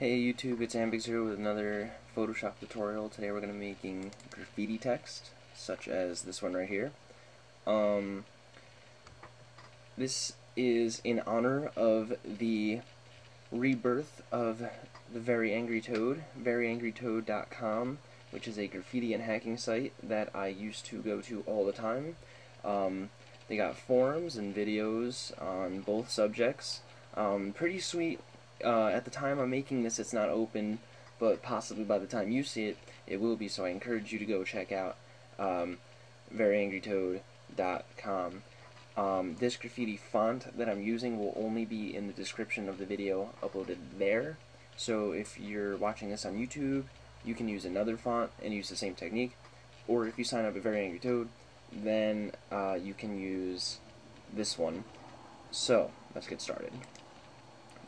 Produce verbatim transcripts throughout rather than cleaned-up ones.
Hey YouTube, it's AmbigZero with another Photoshop tutorial. Today we're going to be making graffiti text, such as this one right here. Um, this is in honor of the rebirth of the VeryAngryToad, Very Angry Toad dot com, which is a graffiti and hacking site that I used to go to all the time. Um, they got forums and videos on both subjects. Um, pretty sweet. Uh, at the time I'm making this, it's not open, but possibly by the time you see it, it will be, so I encourage you to go check out um, Very Angry Toad dot com. Um, this graffiti font that I'm using will only be in the description of the video uploaded there, so if you're watching this on YouTube, you can use another font and use the same technique, or if you sign up at VeryAngryToad, then uh, you can use this one. So, let's get started.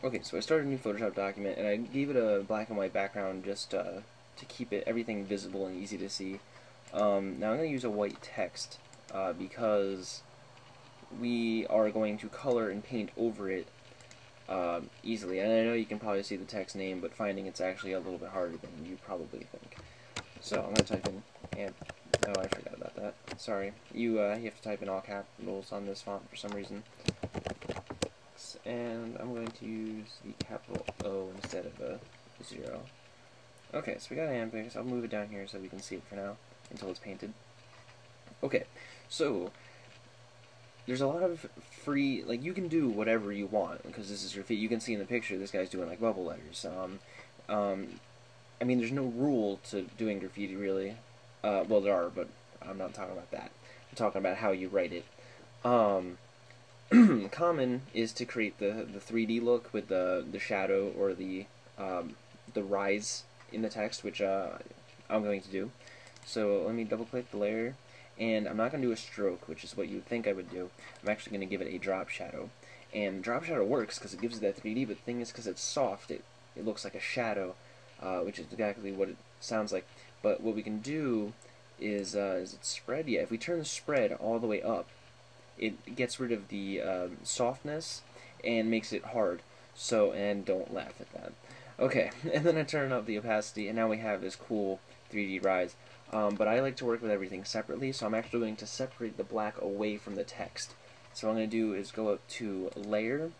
Okay, so I started a new Photoshop document, and I gave it a black and white background just uh, to keep it everything visible and easy to see. Um, now I'm going to use a white text uh, because we are going to color and paint over it uh, easily. And I know you can probably see the text name, but finding it's actually a little bit harder than you probably think. So I'm going to type in, and oh, I forgot about that. Sorry, you uh, you have to type in all capitals on this font for some reason. And I'm going to use the capital O instead of a zero. Okay, so we got Ampix. I'll move it down here so we can see it for now until it's painted. Okay, so there's a lot of free, like, you can do whatever you want because this is your feet. You can see in the picture this guy's doing like bubble letters. Um, um, I mean, there's no rule to doing graffiti really. Uh, well, there are, but I'm not talking about that. I'm talking about how you write it. Um, common is to create the the three D look with the the shadow or the um, the rise in the text, which uh, I'm going to do. So let me double click the layer, and I'm not going to do a stroke, which is what you would think I would do. I'm actually going to give it a drop shadow, and drop shadow works because it gives it that three D. But the thing is, because it's soft, it it looks like a shadow, uh, which is exactly what it sounds like. But what we can do is uh, is it spread? Yeah, if we turn the spread all the way up, it gets rid of the um, softness and makes it hard. So, and don't laugh at that. Okay, and then I turn up the opacity, and now we have this cool three D rise. Um, but I like to work with everything separately, so I'm actually going to separate the black away from the text. So what I'm going to do is go up to Layer,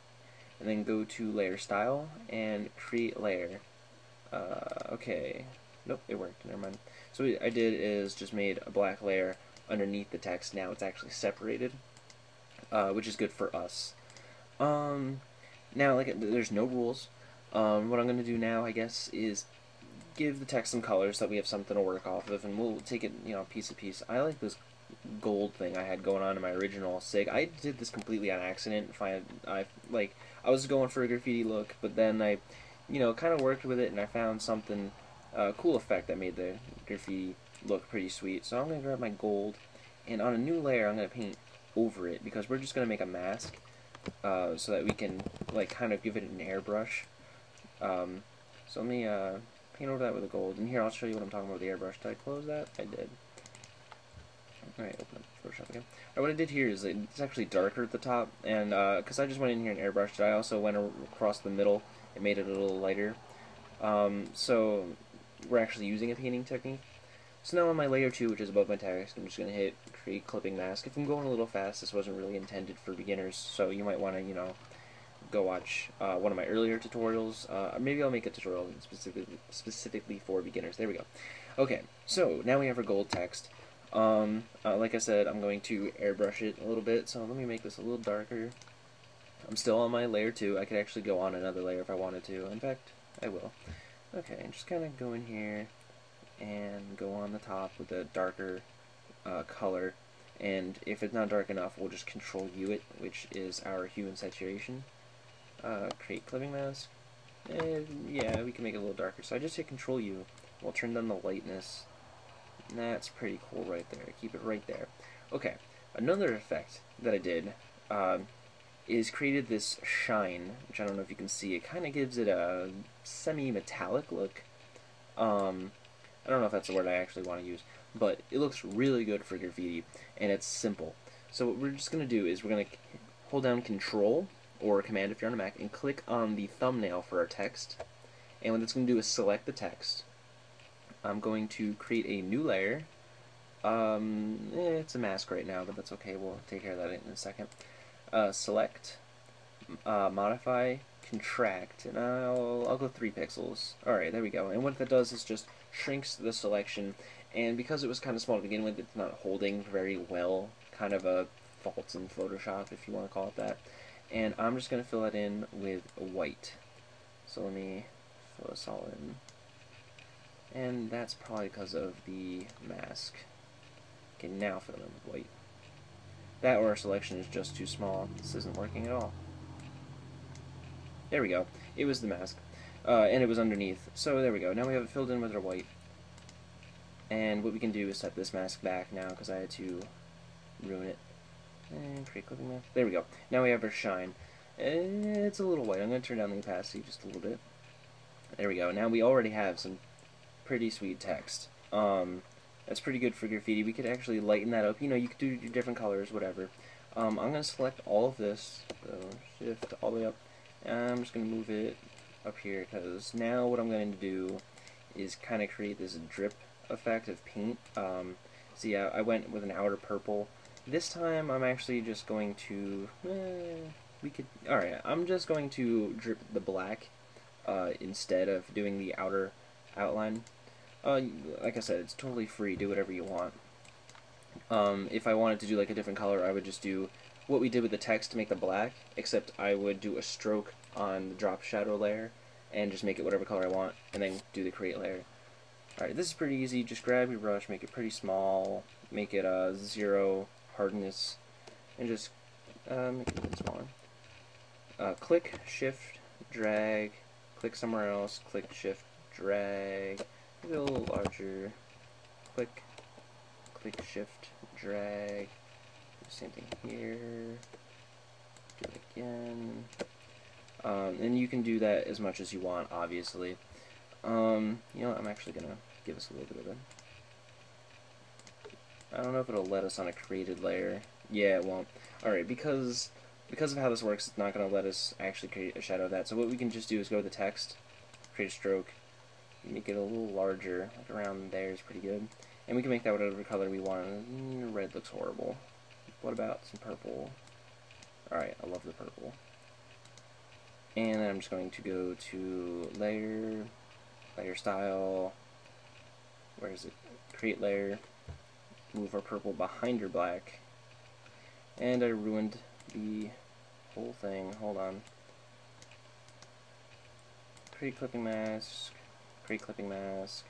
and then go to Layer Style, and Create Layer. Uh, okay, nope, it worked, never mind. So what I did is just made a black layer underneath the text. Now it's actually separated. Uh, which is good for us. Um, now, like, there's no rules. Um, what I'm going to do now, I guess, is give the text some colors so that we have something to work off of, and we'll take it, you know, piece to piece. I like this gold thing I had going on in my original SIG. I did this completely on accident. If I, I, like, I was going for a graffiti look, but then I, you know, kind of worked with it, and I found something, a uh, cool effect that made the graffiti look pretty sweet. So I'm going to grab my gold, and on a new layer, I'm going to paint over it, because we're just going to make a mask uh, so that we can, like, kind of give it an airbrush. Um, so let me uh, paint over that with a gold, and here I'll show you what I'm talking about with the airbrush. Did I close that? I did. Alright, open up Photoshop again. Right, what I did here is it's actually darker at the top, and because uh, I just went in here and airbrushed it, I also went across the middle and made it a little lighter. Um, so we're actually using a painting technique. So now on my layer two, which is above my text, I'm just going to hit create clipping mask. If I'm going a little fast, this wasn't really intended for beginners, so you might want to, you know, go watch uh, one of my earlier tutorials. Uh, maybe I'll make a tutorial specifically, specifically for beginners. There we go. Okay, so now we have our gold text. Um, uh, like I said, I'm going to airbrush it a little bit, so let me make this a little darker. I'm still on my layer two. I could actually go on another layer if I wanted to. In fact, I will. Okay, and just kind of go in here and go on the top with a darker uh, color, and if it's not dark enough, we'll just control U it, which is our hue and saturation. Uh, create clipping mask, and yeah, we can make it a little darker, so I just hit control U, we'll turn down the lightness, and that's pretty cool right there, keep it right there. Okay, another effect that I did um, is created this shine, which I don't know if you can see, it kind of gives it a semi-metallic look. um, I don't know if that's the word I actually want to use, but it looks really good for graffiti, and it's simple. So what we're just going to do is we're going to hold down Control or Command if you're on a Mac, and click on the thumbnail for our text, And what it's going to do is select the text. I'm going to create a new layer. Um, eh, it's a mask right now, but that's okay. We'll take care of that in a second. Uh, select, uh, modify, contract, and I'll, I'll go three pixels. Alright, there we go. And what that does is just shrinks the selection. And because it was kind of small to begin with, it's not holding very well. Kind of a fault in Photoshop, if you want to call it that. And I'm just going to fill that in with white. So let me fill this all in. And that's probably because of the mask. I can now fill in with white. That or our selection is just too small. This isn't working at all. There we go. It was the mask. Uh, and it was underneath. So there we go. Now we have it filled in with our white. And what we can do is set this mask back now because I had to ruin it. And create clipping mask. There we go. Now we have our shine. And it's a little white. I'm going to turn down the opacity just a little bit. There we go. Now we already have some pretty sweet text. Um, that's pretty good for graffiti. We could actually lighten that up. You know, you could do different colors, whatever. Um, I'm going to select all of this. So shift all the way up. And I'm just going to move it up here because now what I'm going to do is kind of create this drip effect of paint. Um, see, I, I went with an outer purple. This time I'm actually just going to... Eh, we could... Alright, I'm just going to drip the black uh, instead of doing the outer outline. Uh, like I said, it's totally free. Do whatever you want. Um, if I wanted to do like a different color, I would just do what we did with the text to make the black, except I would do a stroke on the drop shadow layer and just make it whatever color I want, and then do the create layer. Alright, this is pretty easy. Just grab your brush, make it pretty small, make it uh, zero hardness, and just uh, make it smaller. Uh, click, shift, drag, click somewhere else, click, shift, drag, maybe a little larger, click, click, shift, drag. Same thing here. Do it again. Um, and you can do that as much as you want, obviously. Um, you know what? I'm actually going to give us a little bit of a... I don't know if it'll let us on a created layer. Yeah, it won't. Alright, because because of how this works, it's not going to let us actually create a shadow of that. So what we can just do is go to the text, create a stroke, make it a little larger. Like around there is pretty good. And we can make that whatever color we want. Red looks horrible. What about some purple? Alright, I love the purple. And then I'm just going to go to layer, layer style, where is it? Create layer, move our purple behind your black. And I ruined the whole thing. Hold on. Create clipping mask, create clipping mask.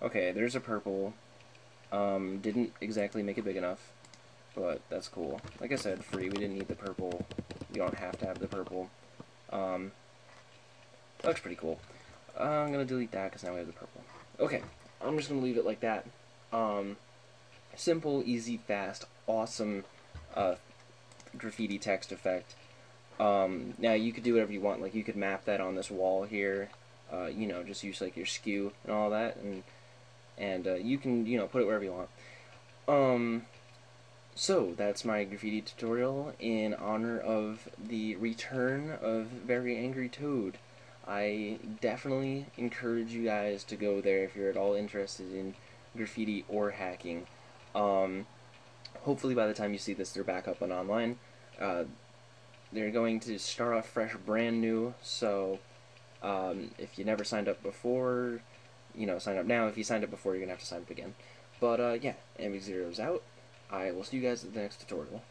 Okay, there's a purple. Um, didn't exactly make it big enough. But that's cool. Like I said, free. We didn't need the purple. You don't have to have the purple. Um, that looks pretty cool. Uh, I'm going to delete that because now we have the purple. Okay, I'm just going to leave it like that. Um, simple, easy, fast, awesome uh, graffiti text effect. Um, now, you could do whatever you want. Like, you could map that on this wall here. Uh, you know, just use, like, your skew and all that. And, and uh, you can, you know, put it wherever you want. Um... So, that's my graffiti tutorial in honor of the return of VeryAngryToad. I definitely encourage you guys to go there if you're at all interested in graffiti or hacking. Um, hopefully by the time you see this, they're back up and online. Uh, they're going to start off fresh, brand new, so um, if you never signed up before, you know, sign up now. If you signed up before, you're going to have to sign up again. But, uh, yeah, Ambig zero is out. I will see you guys at the next tutorial.